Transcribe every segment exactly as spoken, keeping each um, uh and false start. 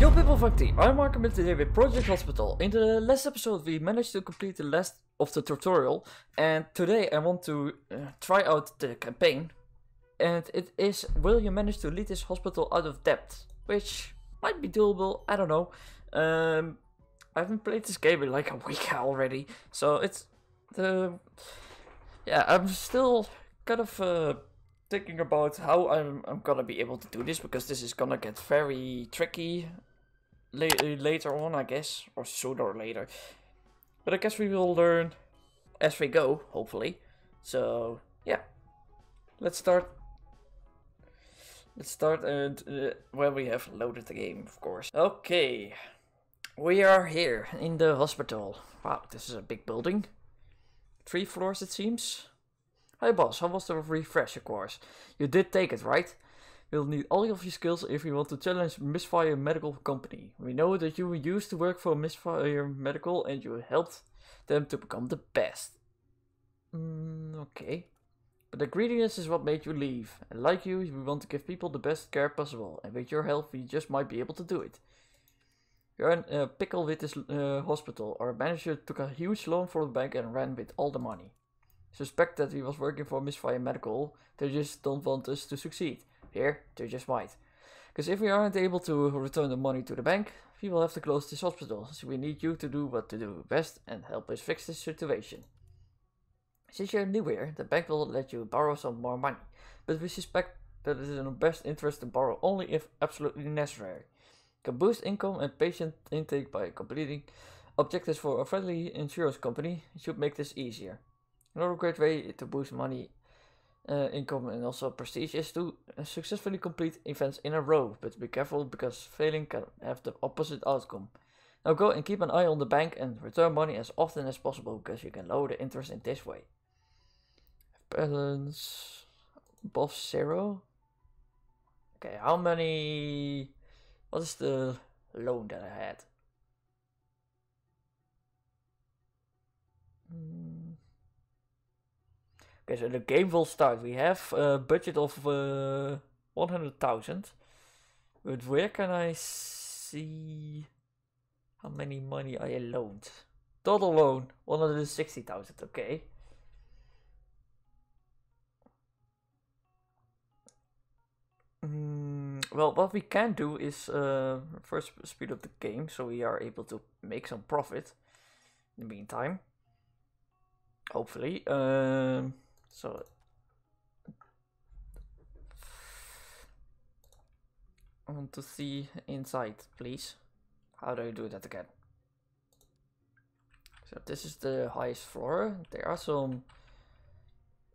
Yo people of I T, I'm Mark and today with Project Hospital. In the last episode we managed to complete the last of the tutorial, and today I want to uh, try out the campaign. And it is, will you manage to lead this hospital out of debt? Which might be doable, I don't know. Um, I haven't played this game in like a week already, so it's... the Yeah, I'm still kind of... Uh, thinking about how I'm, I'm gonna be able to do this, because this is gonna get very tricky la later on, I guess, or sooner or later. But I guess we will learn as we go, hopefully. So yeah, let's start. Let's start, and uh, when we have loaded the game, of course. Okay, we are here in the hospital. Wow, this is a big building. Three floors, it seems. Hi boss, how was the refresher course? You did take it, right? You'll need all of your skills if you want to challenge Misfire Medical Company. We know that you used to work for Misfire Medical and you helped them to become the best. Mm, okay. But the greediness is what made you leave. And like you, we want to give people the best care possible. And with your help, we just might be able to do it. You're in a pickle with this uh, hospital. Our manager took a huge loan from the bank and ran with all the money. Suspect that he was working for Misfire Medical. They just don't want us to succeed. Here, they just might. Because if we aren't able to return the money to the bank, we will have to close this hospital. So we need you to do what to do best and help us fix this situation. Since you're new here, the bank will let you borrow some more money. But we suspect that it is in our best interest to borrow only if absolutely necessary. You can boost income and patient intake by completing objectives for a friendly insurance company. It should make this easier. Another great way to boost money, uh, income and also prestige is to successfully complete events in a row, but be careful because failing can have the opposite outcome. Now go and keep an eye on the bank and return money as often as possible, because you can lower the interest in this way. Balance above zero. Okay, how many... what is the loan that I had? Hmm... Okay, so the game will start. We have a budget of uh, one hundred thousand. But where can I see how many money I loaned? Total loan, one hundred sixty thousand, okay. Mm, well, what we can do is uh, first speed up the game, so we are able to make some profit in the meantime. Hopefully. Um... So, I want to see inside, please. How do I do that again? So this is the highest floor. There are some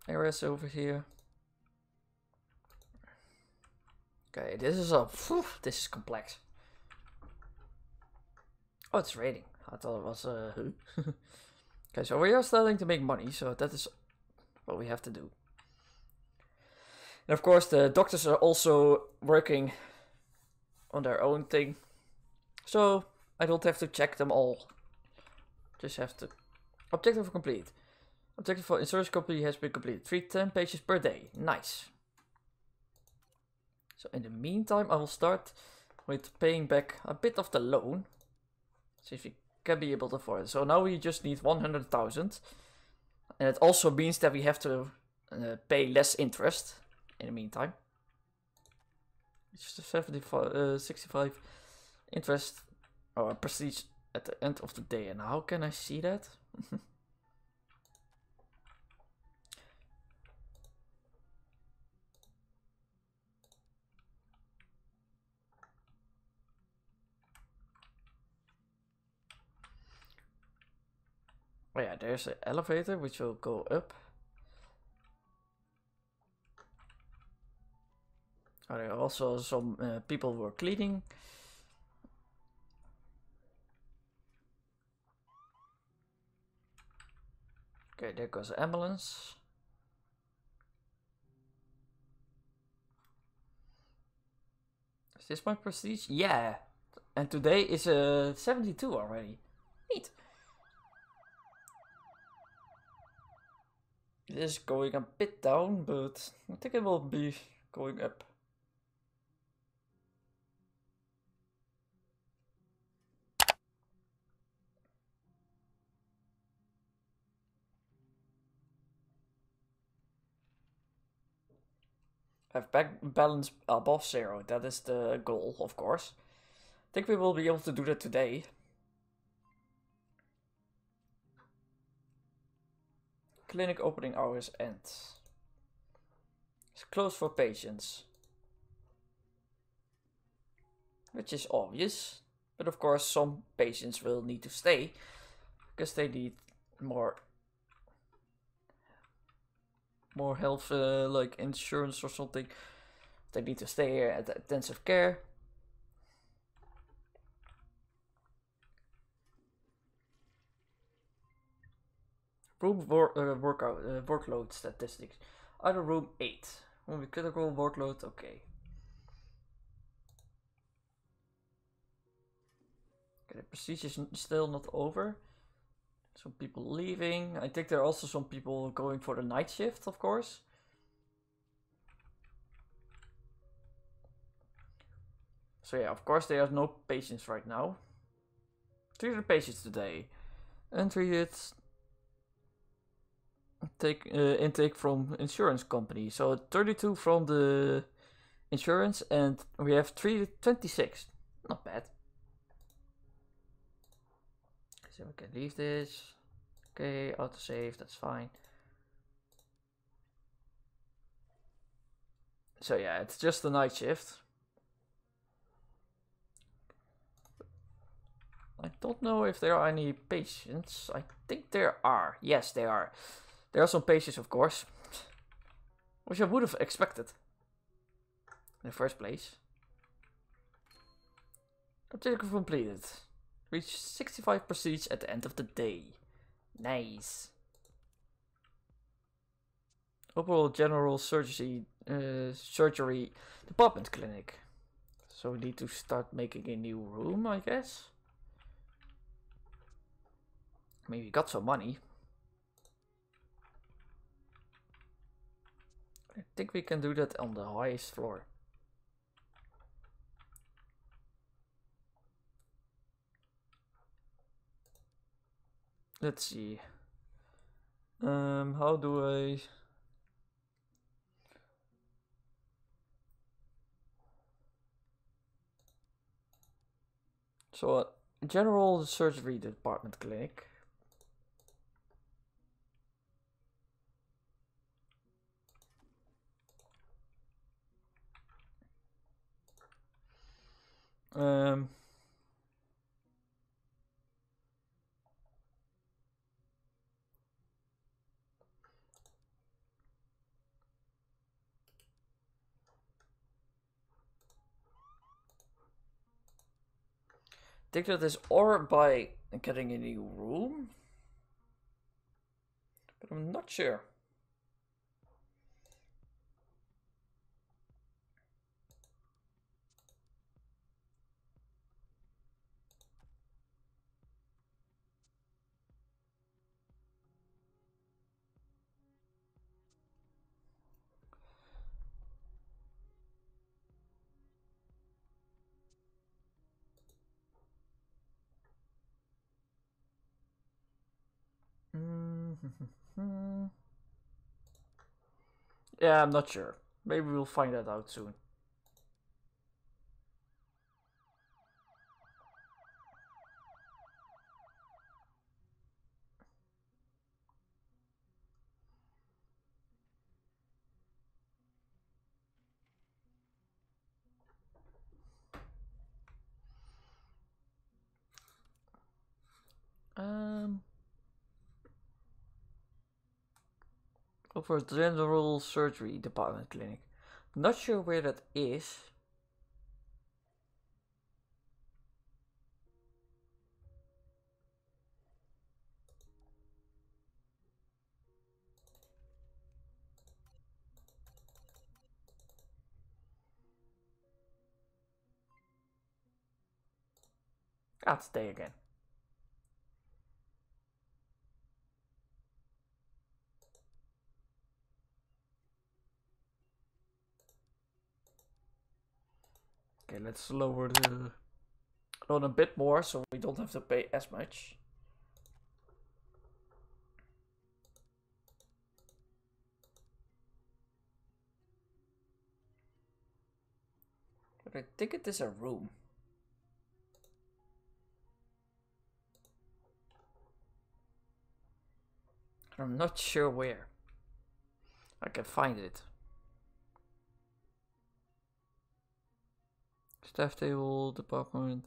areas over here. Okay, this is a, phew, this is complex. Oh, it's raining. I thought it was uh, okay, so we are starting to make money, so that is what we have to do. And of course the doctors are also working on their own thing, so I don't have to check them all. Just have to... objective complete. Objective for insurance company has been completed. Treat ten patients per day. Nice. So in the meantime I will start with paying back a bit of the loan, see if we can be able to afford it. So now we just need one hundred thousand. And it also means that we have to uh, pay less interest in the meantime. It's seventy-five, uh, sixty-five interest or prestige at the end of the day. And how can I see that? Oh yeah, there's an elevator which will go up. Oh, there are also some uh, people who are cleaning. Okay, there goes the ambulance. Is this my prestige? Yeah! And today is uh, seventy-two already. Neat! It is going a bit down, but I think it will be going up. have back balance above zero. That is the goal, of course. I think we will be able to do that today. Clinic opening hours end. It's closed for patients. Which is obvious. But of course some patients will need to stay. Because they need more more health, uh, like insurance or something. They need to stay here at the intensive care. Room wor uh, workout, uh, workload statistics. Out of room eight. Will be critical workload, okay. Okay, the procedure is still not over. Some people leaving. I think there are also some people going for the night shift, of course. So yeah, of course there are no patients right now. Treated patients today. Untreated take uh, intake from insurance company. So thirty-two from the insurance, and we have three twenty-six. Not bad. So we can leave this. Okay, auto save, that's fine. So yeah, it's just the night shift. I don't know if there are any patients. I think there are. Yes, there are. There are some patients, of course. Which I would have expected in the first place. Objective completed. Reach sixty-five procedures at the end of the day. Nice. Overall General Surgery uh, Surgery Department Clinic. So we need to start making a new room, I guess. I mean, we got some money. I think we can do that on the highest floor. Let's see. Um, how do I? So, uh, General Surgery Department Clinic. Um. Take this or by getting a new room, but I'm not sure. Yeah, I'm not sure. Maybe we'll find that out soon. Um... For General Surgery Department Clinic. Not sure where that is. I'll stay again. Okay, let's lower the load a bit more so we don't have to pay as much. But I think it is a room. I'm not sure where I can find it. Staff table, department.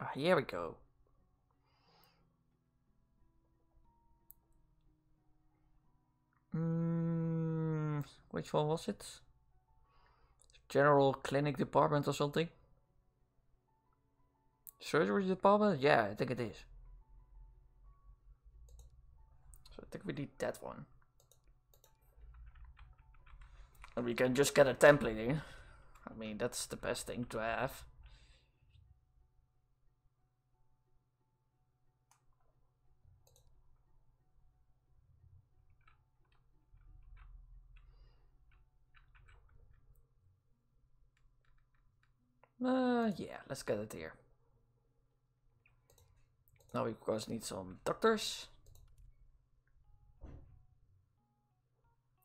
Ah, here we go. Mm, which one was it? General clinic department or something? Surgery department? Yeah, I think it is. So I think we need that one. And we can just get a template in. I mean, that's the best thing to have. Uh, yeah, let's get it here. Now we of course need some doctors.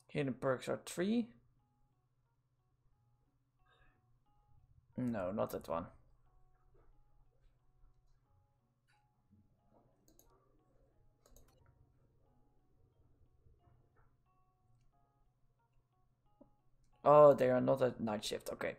Hidden perks are three. No, not that one. Oh, they are not at night shift, okay.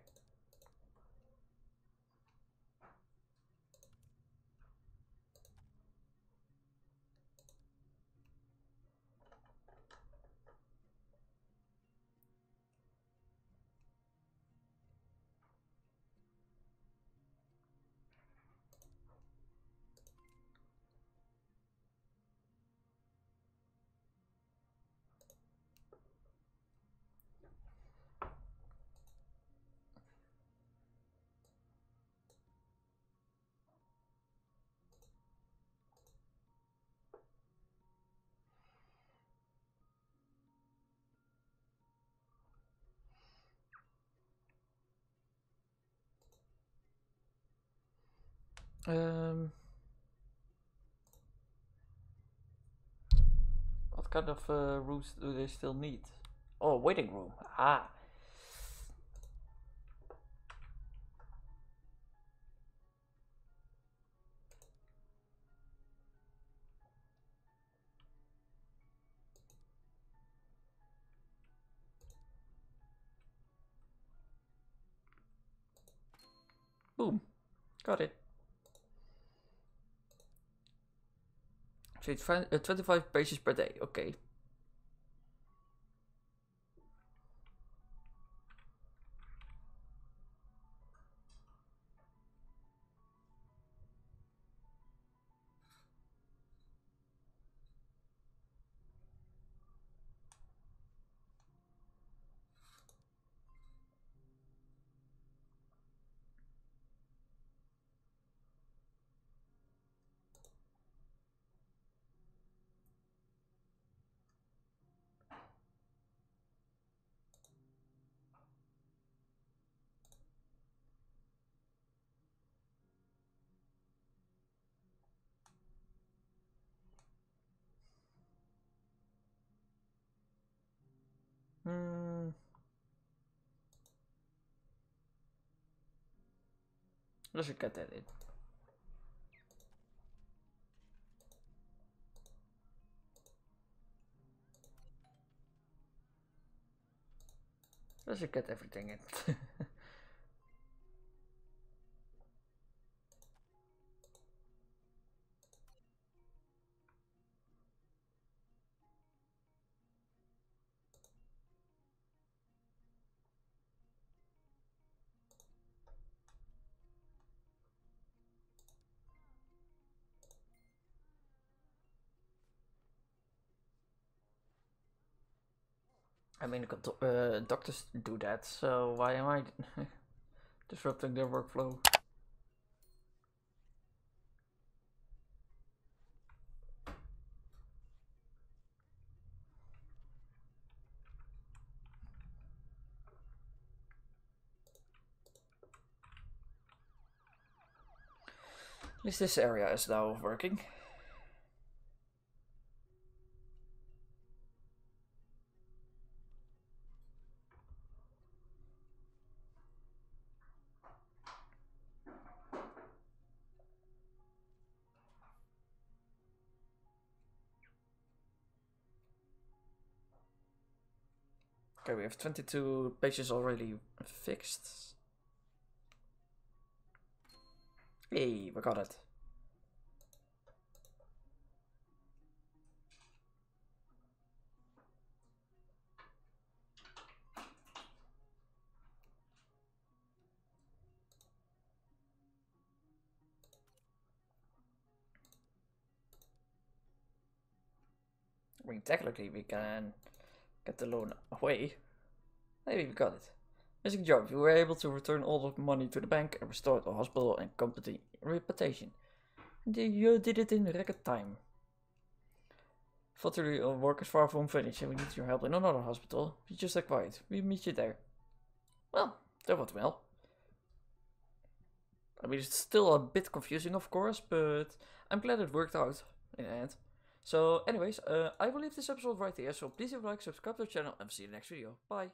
Um, what kind of uh, rooms do they still need? Oh, waiting room. Ah. Boom. Got it. twenty-five patients per day, okay. I should get that in. I should get everything in. I mean, uh, doctors do that, so why am I disrupting their workflow? least this area is now working. Okay, we have twenty-two pages already fixed. Hey, we got it. I mean, technically we can get the loan away. Maybe we got it. Missing job. You were able to return all the money to the bank and restore the hospital and company reputation. You did it in record time. Fortunately, our work is far from finished and we need your help in another hospital. Be just that quiet. We meet you there. Well, that went well. I mean, it's still a bit confusing, of course, but I'm glad it worked out in the end. So anyways, uh, I will leave this episode right here, so please like, subscribe to the channel, and see you in the next video. Bye!